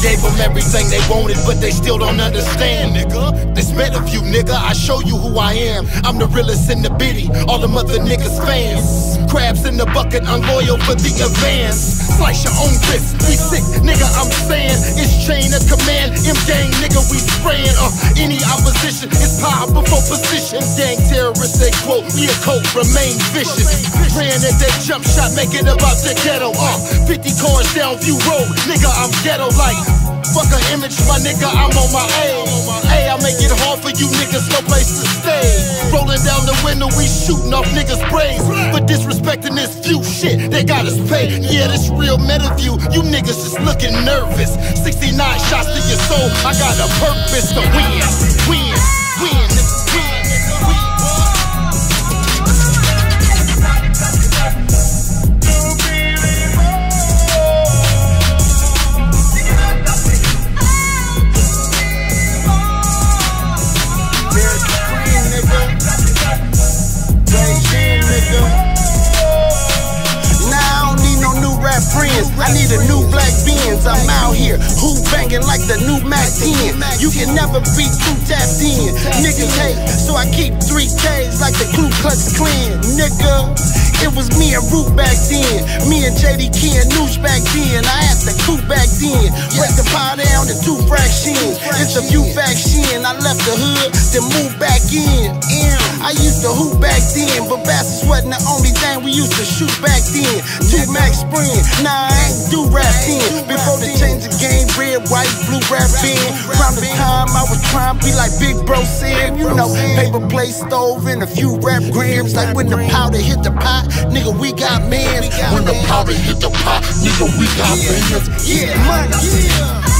Gave them everything they wanted, but they still don't understand, nigga. They met a few, nigga, I show you who I am. I'm the realest in the bitty, all them other niggas fans. Crabs in the bucket, unloyal for the advance. Slice your own wrist, we sick, nigga, I'm saying. It's chain of command, M-gang, nigga, we spraying. Any opposition, it's power before position. Gang terrorists, they quote, we a cult, remain vicious. Praying at that jump shot, make it about the ghetto. 50 cars down View Road, nigga, I'm ghetto like. Fuck an image, my nigga, I'm on my A. Hey, I make it hard for you niggas, no place to stay. Rolling down the window, we shooting off niggas' braids. For disrespecting this View shit, they got us paid. Yeah, this real meta view, you niggas just looking nervous. 69 shots to your soul, I got a purpose to win. Win, win, win. I need a new black Benz, I'm out here who banging like the new Mac 10. You can never be too tapped in. Niggas hate, so I keep 3Ks like the Ku Klux Klan. Nigga, it was me and Root back then. Me and JD Key and Noosh back then. I had the coup back then. Break the power down to 2 fractions. It's a View faction. I left the hood, then moved back in. I used to hoop back then, but bastards wasn't the only thing we used to shoot back then. 2 Max Spring, nah, I ain't do rap then. Before they changed the game, red, white, blue rap in. Around the time I was trying to be like Big Bro said, you know, paper plate stove and a few rap grams. Like when the powder hit the pot, nigga, we got mans. When the powder hit the pot, nigga, we got mans. Yeah, money.